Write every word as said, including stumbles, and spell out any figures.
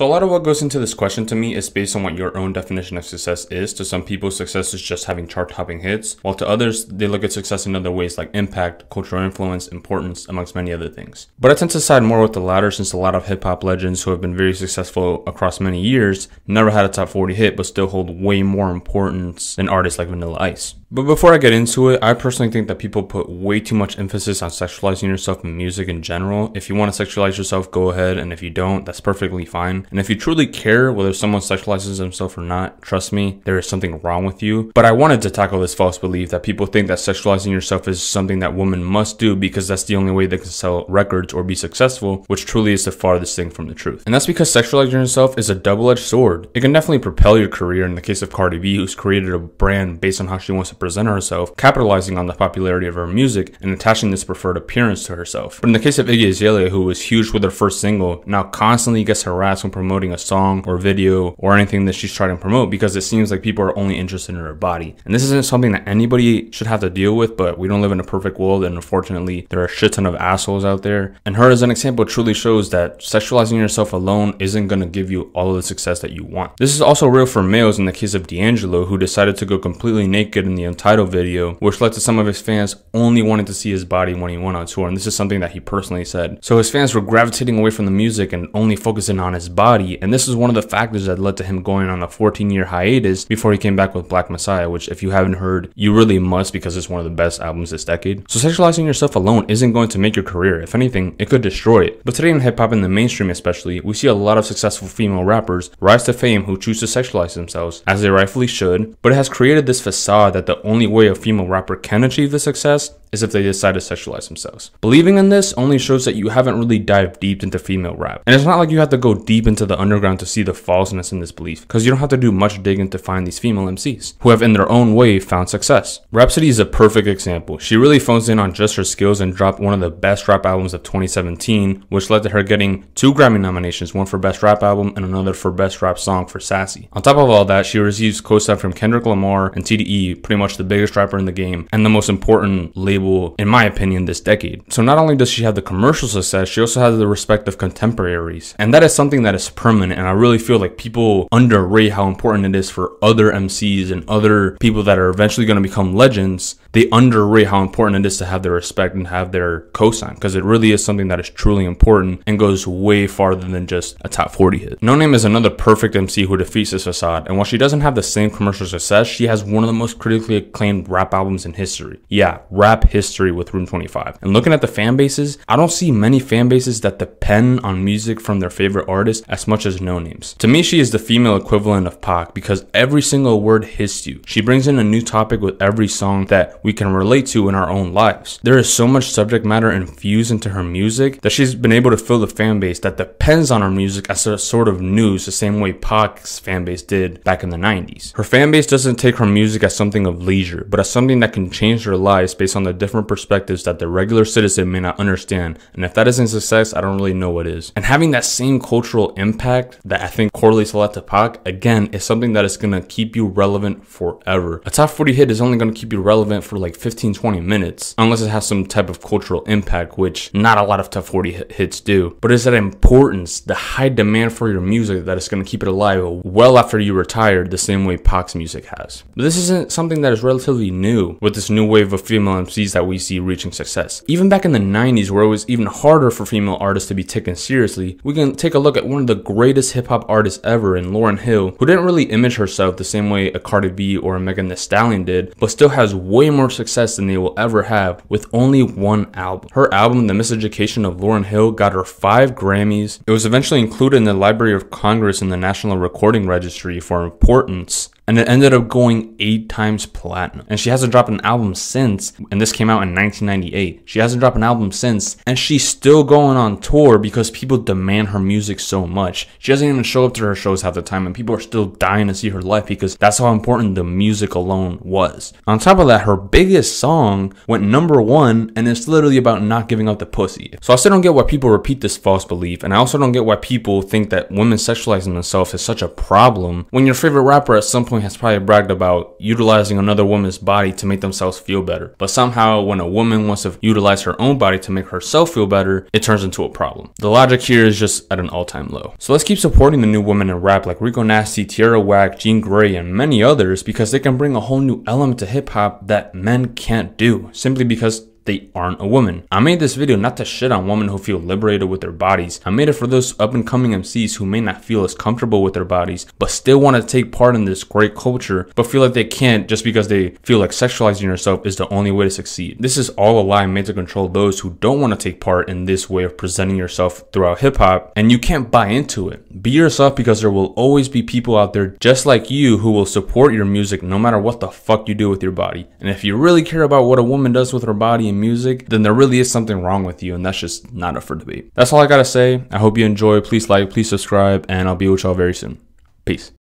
So a lot of what goes into this question to me is based on what your own definition of success is. To some people, success is just having chart-topping hits, while to others, they look at success in other ways like impact, cultural influence, importance, amongst many other things. But I tend to side more with the latter, since a lot of hip-hop legends who have been very successful across many years never had a top forty hit but still hold way more importance than artists like Vanilla Ice. But before I get into it, I personally think that people put way too much emphasis on sexualizing yourself in music in general. If you want to sexualize yourself, go ahead, and if you don't, that's perfectly fine. And if you truly care whether someone sexualizes themselves or not, trust me, there is something wrong with you. But I wanted to tackle this false belief that people think that sexualizing yourself is something that women must do because that's the only way they can sell records or be successful, which truly is the farthest thing from the truth. And that's because sexualizing yourself is a double-edged sword. It can definitely propel your career, in the case of Cardi B, who's created a brand based on how she wants to present herself, capitalizing on the popularity of her music and attaching this preferred appearance to herself. But in the case of Iggy Azalea, who was huge with her first single, now constantly gets harassed when promoting a song or video or anything that she's trying to promote, because it seems like people are only interested in her body. And this isn't something that anybody should have to deal with, but we don't live in a perfect world, and unfortunately there are a shit ton of assholes out there. And her as an example truly shows that sexualizing yourself alone isn't going to give you all of the success that you want. This is also real for males in the case of D'Angelo, who decided to go completely naked in the Untitled video, which led to some of his fans only wanting to see his body when he went on tour, and this is something that he personally said. So his fans were gravitating away from the music and only focusing on his body, and this is one of the factors that led to him going on a fourteen year hiatus before he came back with Black Messiah, which if you haven't heard, you really must, because it's one of the best albums this decade. So sexualizing yourself alone isn't going to make your career. If anything, it could destroy it. But today in hip hop, in the mainstream especially, we see a lot of successful female rappers rise to fame who choose to sexualize themselves, as they rightfully should, but it has created this facade that the only way a female rapper can achieve this success is if they decide to sexualize themselves. Believing in this only shows that you haven't really dived deep into female rap. And it's not like you have to go deep into the underground to see the falseness in this belief, because you don't have to do much digging to find these female M Cs who have in their own way found success. Rapsody is a perfect example. She really phones in on just her skills and dropped one of the best rap albums of twenty seventeen, which led to her getting two Grammy nominations, one for Best Rap Album and another for Best Rap Song for Sassy. On top of all that, she receives co-sign from Kendrick Lamar and T D E, pretty much the biggest rapper in the game and the most important label, in my opinion, this decade. So not only does she have the commercial success, she also has the respect of contemporaries, and that is something that is permanent. And I really feel like people underrate how important it is for other M Cs and other people that are eventually going to become legends. They underrate how important it is to have their respect and have their cosign, because it really is something that is truly important and goes way farther than just a top forty hit. No Name is another perfect M C who defeats this facade, and while she doesn't have the same commercial success, she has one of the most critically acclaimed rap albums in history. Yeah, rap history, with Room twenty-five. And looking at the fan bases, I don't see many fan bases that depend on music from their favorite artist as much as No Name's. To me, she is the female equivalent of Pac, because every single word hits you. She brings in a new topic with every song that we can relate to in our own lives. There is so much subject matter infused into her music that she's been able to fill the fan base that depends on her music as a sort of news, the same way Pac's fan base did back in the nineties. Her fan base doesn't take her music as something of leisure, but as something that can change their lives based on the different perspectives that the regular citizen may not understand. And if that isn't success, I don't really know what is. And having that same cultural impact that I think correlates a lot to Pac, again, is something that is going to keep you relevant forever. A top forty hit is only going to keep you relevant for like fifteen, twenty minutes, unless it has some type of cultural impact, which not a lot of top forty hits do. But it's that importance, the high demand for your music, that is going to keep it alive well after you retire, the same way Pac's music has. But this isn't something that is relatively new with this new wave of female M Cs that we see reaching success. Even back in the nineties, where it was even harder for female artists to be taken seriously, we can take a look at one of the greatest hip-hop artists ever in Lauryn Hill, who didn't really image herself the same way a Cardi B or a Meg Thee Stallion did, but still has way more success than they will ever have with only one album. Her album, The Miseducation of Lauryn Hill, got her five Grammys. It was eventually included in the Library of Congress in the National Recording Registry for importance, and it ended up going eight times platinum. And she hasn't dropped an album since, and this came out in nineteen ninety-eight. She hasn't dropped an album since, and she's still going on tour because people demand her music so much. She doesn't even show up to her shows half the time, and people are still dying to see her live because that's how important the music alone was. On top of that, her biggest song went number one, and it's literally about not giving up the pussy. So I still don't get why people repeat this false belief, and I also don't get why people think that women sexualizing themselves is such a problem when your favorite rapper at some point homie has probably bragged about utilizing another woman's body to make themselves feel better. But somehow when a woman wants to utilize her own body to make herself feel better, it turns into a problem. The logic here is just at an all-time low. So let's keep supporting the new women in rap like Rico Nasty, Tierra Whack, Jean Grey, and many others, because they can bring a whole new element to hip hop that men can't do simply because they aren't a woman. I made this video not to shit on women who feel liberated with their bodies. I made it for those up and coming M Cs who may not feel as comfortable with their bodies, but still want to take part in this great culture, but feel like they can't just because they feel like sexualizing yourself is the only way to succeed. This is all a lie made to control those who don't want to take part in this way of presenting yourself throughout hip hop, and you can't buy into it. Be yourself, because there will always be people out there just like you who will support your music no matter what the fuck you do with your body. And if you really care about what a woman does with her body in music, then there really is something wrong with you, and that's just not up for debate. That's all I gotta say. I hope you enjoy. Please like, please subscribe, and I'll be with y'all very soon. Peace.